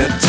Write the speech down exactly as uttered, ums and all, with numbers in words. Let's